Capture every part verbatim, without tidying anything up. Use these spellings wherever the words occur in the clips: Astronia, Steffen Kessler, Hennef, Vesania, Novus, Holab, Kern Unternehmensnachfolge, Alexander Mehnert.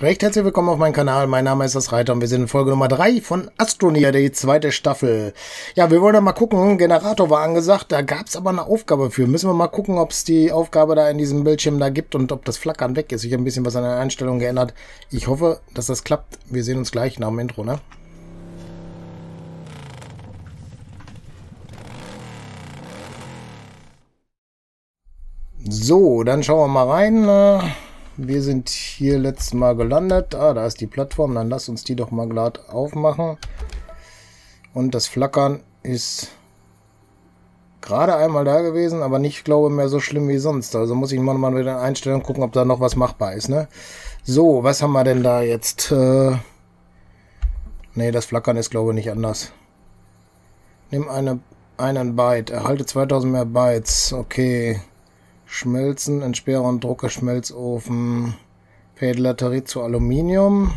Recht herzlich willkommen auf meinem Kanal, mein Name ist das Reiter und wir sind in Folge Nummer drei von Astronia, die zweite Staffel. Ja, wir wollen ja mal gucken, Generator war angesagt, da gab es aber eine Aufgabe für. Müssen wir mal gucken, ob es die Aufgabe da in diesem Bildschirm da gibt und ob das Flackern weg ist. Ich habe ein bisschen was an der Einstellung geändert. Ich hoffe, dass das klappt. Wir sehen uns gleich nach dem Intro, ne? So, dann schauen wir mal rein. Wir sind hier letztes Mal gelandet. Ah, da ist die Plattform. Dann lass uns die doch mal glatt aufmachen. Und das Flackern ist gerade einmal da gewesen, aber nicht, glaube ich, mehr so schlimm wie sonst. Also muss ich mal mal wieder in Einstellungen gucken, ob da noch was machbar ist, ne? So, was haben wir denn da jetzt? Äh, ne, das Flackern ist, glaube ich, nicht anders. Nimm eine, einen Byte. Erhalte zweitausend mehr Bytes. Okay. Schmelzen, Entsperrer und Drucker, Schmelzofen, Pelletarit zu Aluminium.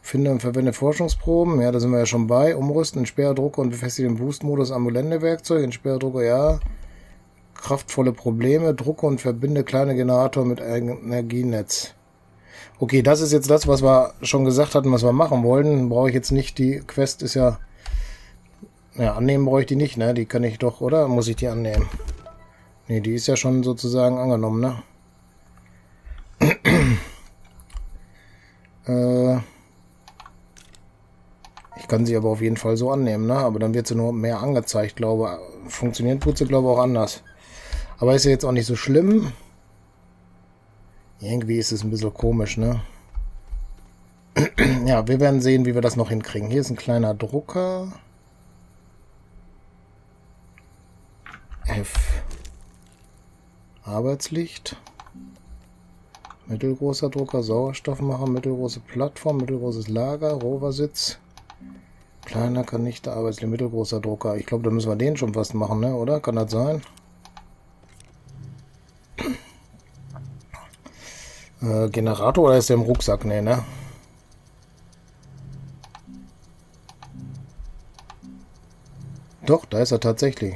Finde und verwende Forschungsproben. Ja, da sind wir ja schon bei. Umrüsten, Entsperrer, Drucker und befestige den Boost-Modus am Geländewerkzeug. Entsperrer, Drucker, ja. Kraftvolle Probleme. Drucke und verbinde kleine Generatoren mit Energienetz. Okay, das ist jetzt das, was wir schon gesagt hatten, was wir machen wollten. Brauche ich jetzt nicht. Die Quest ist ja... Ja, annehmen brauche ich die nicht, ne? Die kann ich doch, oder? Muss ich die annehmen? Ne, die ist ja schon sozusagen angenommen, ne? äh, ich kann sie aber auf jeden Fall so annehmen, ne? Aber dann wird sie nur mehr angezeigt, glaube ich. Funktioniert tut sie, glaube ich, auch anders. Aber ist ja jetzt auch nicht so schlimm. Irgendwie ist es ein bisschen komisch, ne? Ja, wir werden sehen, wie wir das noch hinkriegen. Hier ist ein kleiner Drucker. F. Arbeitslicht, mittelgroßer Drucker, Sauerstoffmacher, mittelgroße Plattform, mittelgroßes Lager, Roversitz, kleiner Kanister, Arbeitslicht, mittelgroßer Drucker. Ich glaube, da müssen wir den schon fast machen, ne? Oder? Kann das sein? Äh, Generator oder ist der im Rucksack? Ne, ne? Doch, da ist er tatsächlich.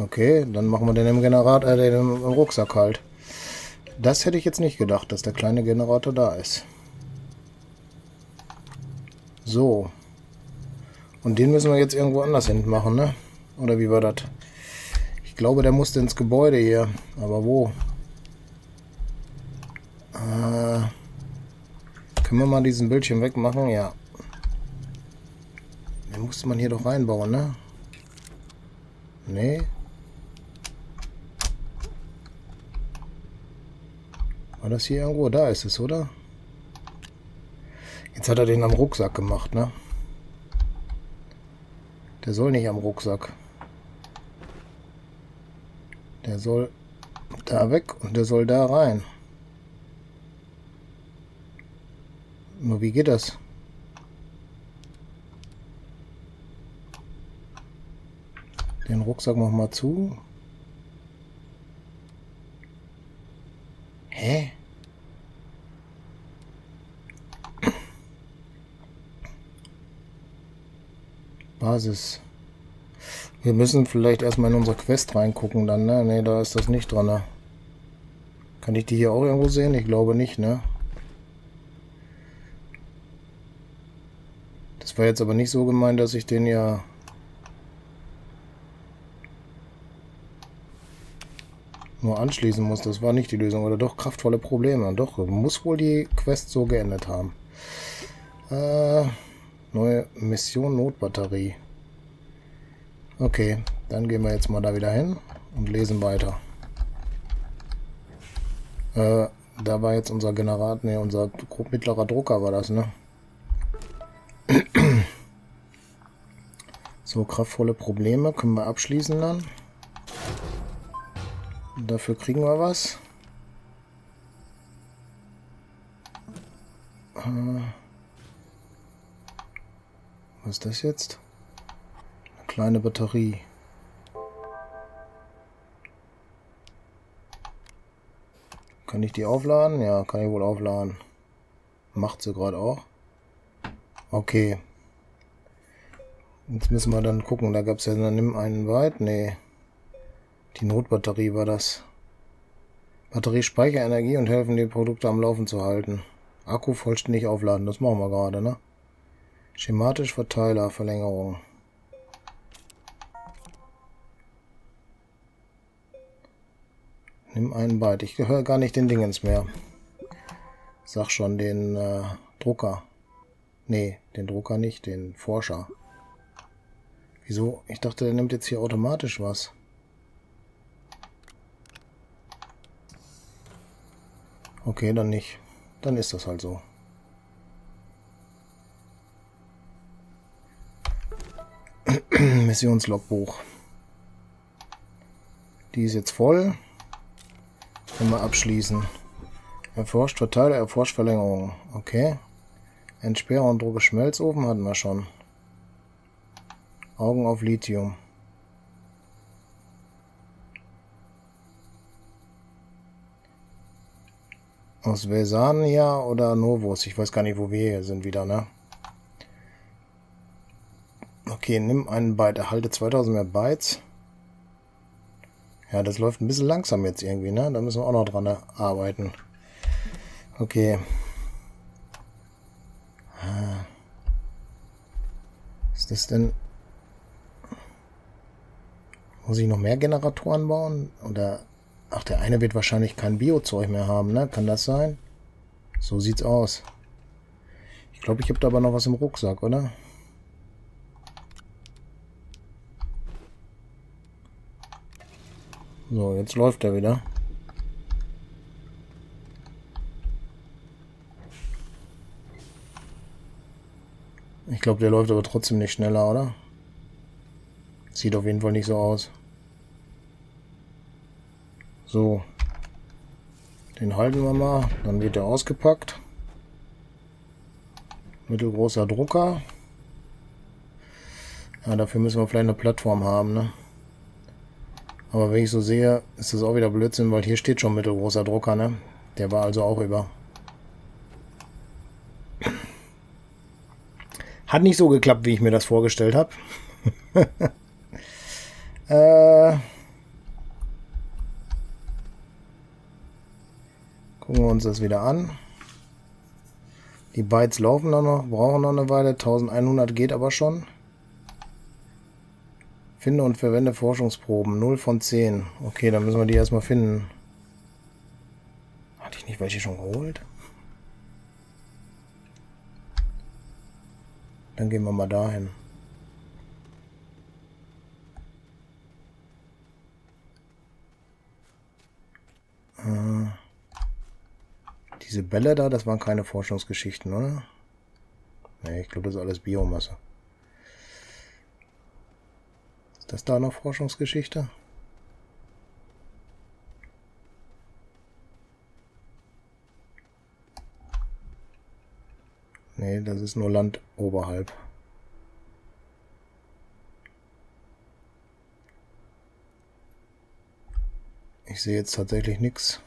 Okay, dann machen wir den im Generator, äh, den im Rucksack halt. Das hätte ich jetzt nicht gedacht, dass der kleine Generator da ist. So. Und den müssen wir jetzt irgendwo anders hin machen, ne? Oder wie war das? Ich glaube, der musste ins Gebäude hier. Aber wo? Äh, können wir mal diesen Bildschirm wegmachen? Ja. Den musste man hier doch reinbauen, ne? Nee. War das hier irgendwo? Da ist es, oder? Jetzt hat er den am Rucksack gemacht, ne? Der soll nicht am Rucksack. Der soll da weg und der soll da rein. Nur wie geht das? Den Rucksack noch mal zu. Hä? Basis. Wir müssen vielleicht erstmal in unsere Quest reingucken dann, ne? Ne, da ist das nicht dran, ne? Kann ich die hier auch irgendwo sehen? Ich glaube nicht, ne? Das war jetzt aber nicht so gemeint, dass ich den ja... nur anschließen muss, das war nicht die Lösung. Oder doch, kraftvolle Probleme. Doch, muss wohl die Quest so geändert haben. Äh, neue Mission Notbatterie. Okay, dann gehen wir jetzt mal da wieder hin und lesen weiter. Äh, da war jetzt unser Generator, ne, unser mittlerer Drucker war das, ne? So, kraftvolle Probleme können wir abschließen dann. Dafür kriegen wir was. Äh, was ist das jetzt? Eine kleine Batterie. Kann ich die aufladen? Ja, kann ich wohl aufladen. Macht sie gerade auch. Okay. Jetzt müssen wir dann gucken. Da gab es ja dann nimm einen weit. Nee. Die Notbatterie war das. Batterie, Speicherenergie und helfen, die Produkte am Laufen zu halten. Akku vollständig aufladen, das machen wir gerade, ne? Schematisch Verteiler, Verlängerung. Nimm einen Byte. Ich höre gar nicht den Dingens mehr. Sag schon, den äh, Drucker. Nee, den Drucker nicht, den Forscher. Wieso? Ich dachte, der nimmt jetzt hier automatisch was. Okay, dann nicht. Dann ist das halt so. Missionslogbuch. Die ist jetzt voll. Können wir abschließen. Erforscht Verteiler, erforscht Verlängerung. Okay. Entsperre und Drucke Schmelzofen hatten wir schon. Augen auf Lithium. Aus Vesania oder Novus? Ich weiß gar nicht, wo wir hier sind wieder, ne? Okay, nimm einen Byte. Erhalte zweitausend mehr Bytes. Ja, das läuft ein bisschen langsam jetzt irgendwie, ne? Da müssen wir auch noch dran arbeiten. Okay. Was ist das denn? Muss ich noch mehr Generatoren bauen? Oder? Ach, der eine wird wahrscheinlich kein Biozeug mehr haben, ne? Kann das sein? So sieht's aus. Ich glaube, ich habe da aber noch was im Rucksack, oder? So, jetzt läuft er wieder. Ich glaube, der läuft aber trotzdem nicht schneller, oder? Sieht auf jeden Fall nicht so aus. So. Den halten wir mal. Dann wird er ausgepackt. Mittelgroßer Drucker. Ja, dafür müssen wir vielleicht eine Plattform haben, ne? Aber wenn ich so sehe, ist das auch wieder Blödsinn, weil hier steht schon mittelgroßer Drucker, ne? Der war also auch über. Hat nicht so geklappt, wie ich mir das vorgestellt habe. äh, gucken wir uns das wieder an. Die Bytes laufen noch, brauchen noch eine Weile. elfhundert geht aber schon. Finde und verwende Forschungsproben. null von zehn. Okay, dann müssen wir die erstmal finden. Hatte ich nicht welche schon geholt? Dann gehen wir mal dahin. Äh, diese Bälle da, das waren keine Forschungsgeschichten, oder? Nee, ich glaube, das ist alles Biomasse. Ist das da noch Forschungsgeschichte? Nee, das ist nur Land oberhalb. Ich sehe jetzt tatsächlich nichts.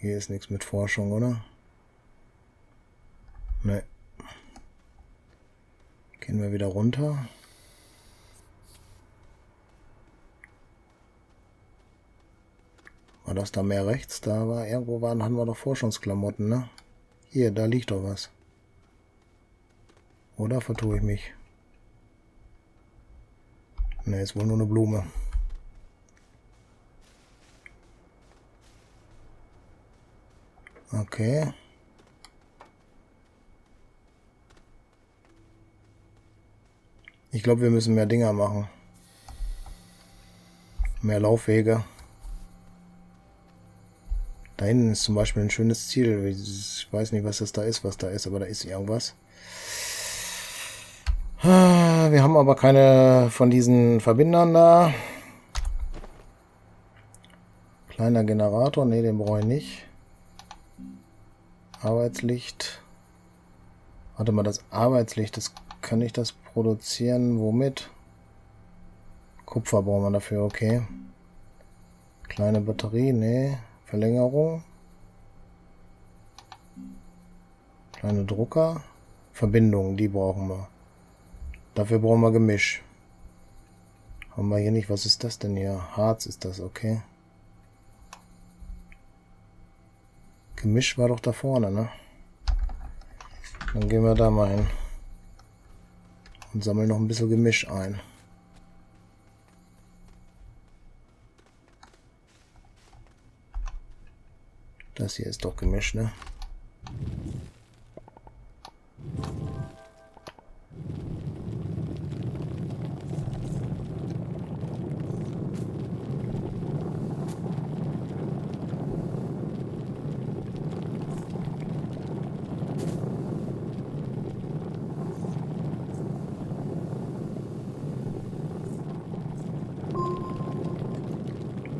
Hier ist nichts mit Forschung, oder? Nee. Gehen wir wieder runter. War das da mehr rechts? Da war irgendwo waren, hatten wir doch Forschungsklamotten, ne? Hier, da liegt doch was. Oder vertue ich mich? Ne, ist wohl nur eine Blume. Okay. Ich glaube, wir müssen mehr Dinger machen. Mehr Laufwege. Da hinten ist zum Beispiel ein schönes Ziel. Ich weiß nicht, was das da ist, was da ist, aber da ist irgendwas. Wir haben aber keine von diesen Verbindern da. Kleiner Generator, ne, den brauche ich nicht. Arbeitslicht. Warte mal, das Arbeitslicht, das kann ich das produzieren. Womit? Kupfer brauchen wir dafür, okay. Kleine Batterie, ne. Verlängerung, kleine Drucker, Verbindungen, die brauchen wir. Dafür brauchen wir Gemisch. Haben wir hier nicht, was ist das denn hier? Harz ist das, okay. Gemisch war doch da vorne, ne? Dann gehen wir da mal hin. Und sammeln noch ein bisschen Gemisch ein. Das hier ist doch Gemisch, ne?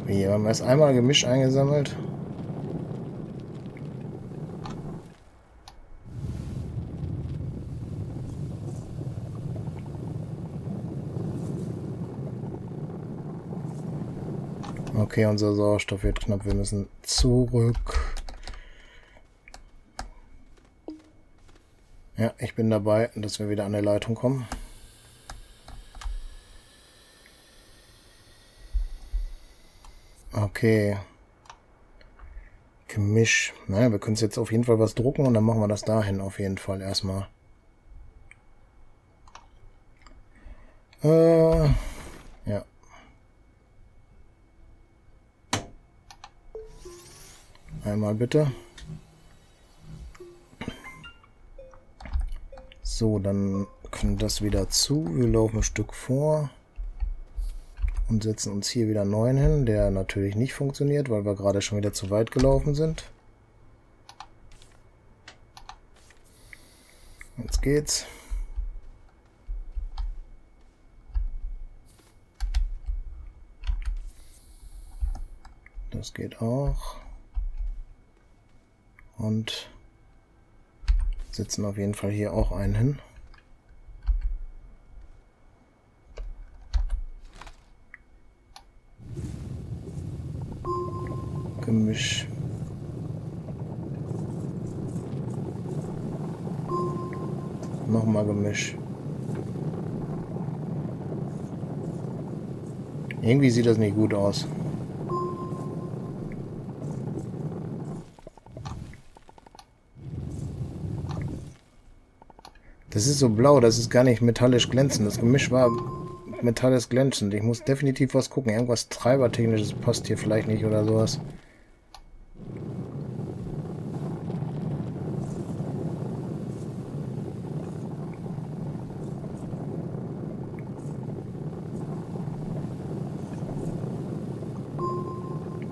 Hier haben wir erst einmal Gemisch eingesammelt. Okay, unser Sauerstoff wird knapp. Wir müssen zurück. Ja, ich bin dabei, dass wir wieder an der Leitung kommen. Okay. Gemisch. Naja, wir können es jetzt auf jeden Fall was drucken und dann machen wir das dahin auf jeden Fall erstmal. Äh, ja. Einmal bitte. So, dann können das wieder zu. Wir laufen ein Stück vor. Und setzen uns hier wieder einen neuen hin, der natürlich nicht funktioniert, weil wir gerade schon wieder zu weit gelaufen sind. Jetzt geht's. Das geht auch. Und setzen auf jeden Fall hier auch einen hin. Gemisch. Nochmal Gemisch. Irgendwie sieht das nicht gut aus. Das ist so blau, das ist gar nicht metallisch glänzend. Das Gemisch war metallisch glänzend. Ich muss definitiv was gucken. Irgendwas Treibertechnisches passt hier vielleicht nicht oder sowas.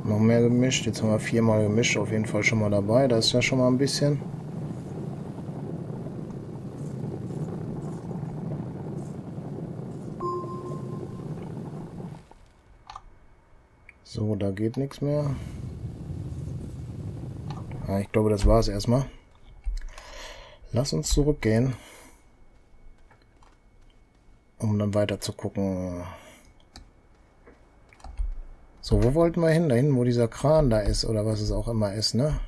Noch mehr gemischt. Jetzt haben wir viermal gemischt. Auf jeden Fall schon mal dabei. Da ist ja schon mal ein bisschen. So, da geht nichts mehr. Ah, ich glaube, das war es erstmal. Lass uns zurückgehen. Um dann weiter zu gucken. So, wo wollten wir hin? Dahin, wo dieser Kran da ist oder was es auch immer ist, ne?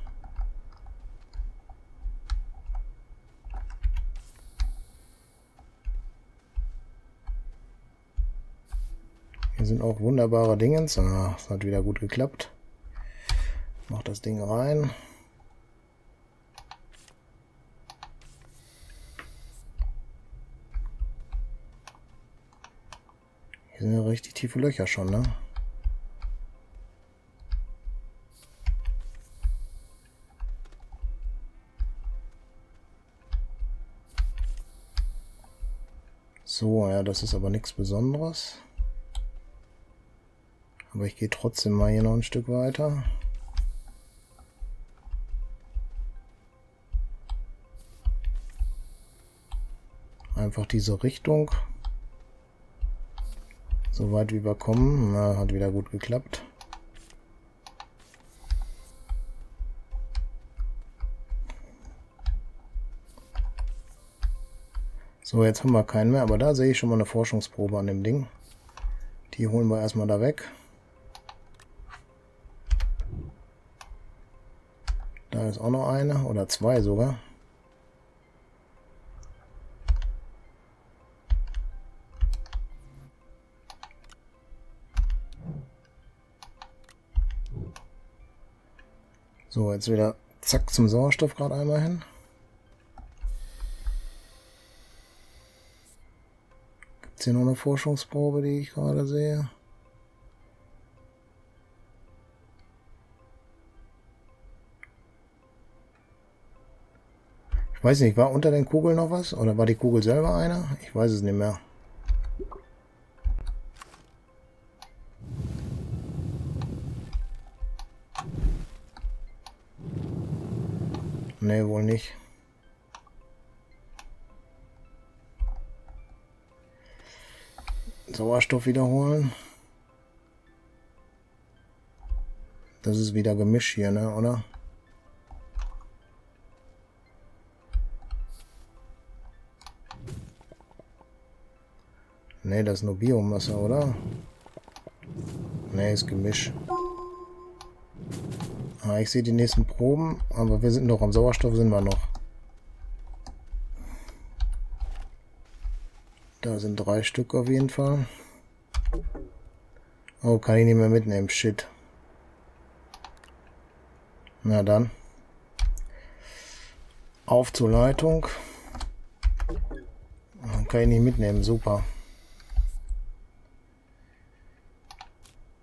Hier sind auch wunderbare Dingens. Ah, das hat wieder gut geklappt. Mach das Ding rein. Hier sind ja richtig tiefe Löcher schon, ne? So, ja, das ist aber nichts Besonderes. Aber ich gehe trotzdem mal hier noch ein Stück weiter. Einfach diese Richtung. So weit wie wir kommen. Na, hat wieder gut geklappt. So, jetzt haben wir keinen mehr, aber da sehe ich schon mal eine Forschungsprobe an dem Ding. Die holen wir erstmal da weg. Da ist auch noch eine oder zwei sogar. So, jetzt wieder zack zum Sauerstoff gerade einmal hin. Gibt es hier noch eine Forschungsprobe, die ich gerade sehe? Ich weiß nicht, war unter den Kugeln noch was? Oder war die Kugel selber eine? Ich weiß es nicht mehr. Ne, wohl nicht. Sauerstoff wiederholen. Das ist wieder Gemisch hier, ne, oder? Ne, das ist nur Biomasse, oder? Ne, ist Gemisch. Ah, ich sehe die nächsten Proben, aber wir sind noch am Sauerstoff, sind wir noch. Da sind drei Stück auf jeden Fall. Oh, kann ich nicht mehr mitnehmen, shit. Na dann. Auf zur Leitung. Kann ich nicht mitnehmen, super.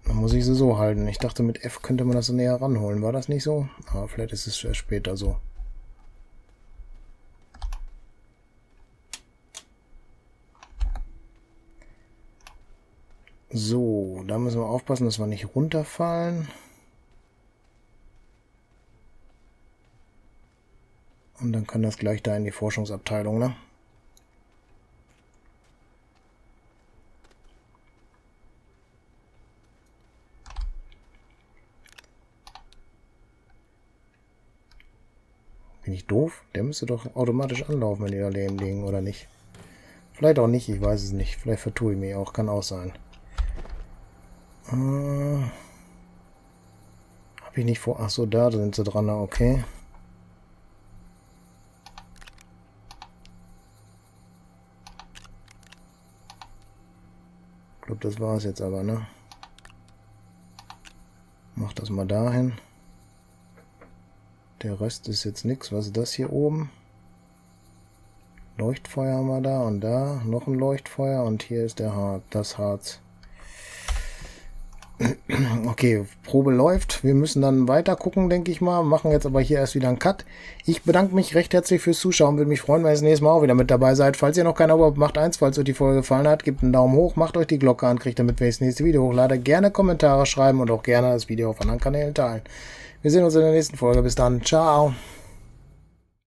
Muss ich sie so halten. Ich dachte, mit F könnte man das näher ranholen. War das nicht so? Aber vielleicht ist es erst später so. So, da müssen wir aufpassen, dass wir nicht runterfallen. Und dann kann das gleich da in die Forschungsabteilung, ne? Bin ich doof? Der müsste doch automatisch anlaufen, wenn die daneben liegen, oder nicht? Vielleicht auch nicht, ich weiß es nicht. Vielleicht vertue ich mich auch, kann auch sein. Äh, Habe ich nicht vor... Achso, da sind sie dran, okay. Ich glaube, das war es jetzt aber, ne? Mach das mal dahin. Der Rest ist jetzt nichts. Was ist das hier oben? Leuchtfeuer haben wir da und da. Noch ein Leuchtfeuer und hier ist der Harz, das Harz. Okay, Probe läuft. Wir müssen dann weiter gucken, denke ich mal. Machen jetzt aber hier erst wieder einen Cut. Ich bedanke mich recht herzlich fürs Zuschauen. Würde mich freuen, wenn ihr das nächste Mal auch wieder mit dabei seid. Falls ihr noch kein Abo habt, macht eins. Falls euch die Folge gefallen hat, gebt einen Daumen hoch. Macht euch die Glocke an, kriegt damit, wenn ich das nächste Video hochlade. Gerne Kommentare schreiben und auch gerne das Video auf anderen Kanälen teilen. Wir sehen uns in der nächsten Folge. Bis dann. Ciao.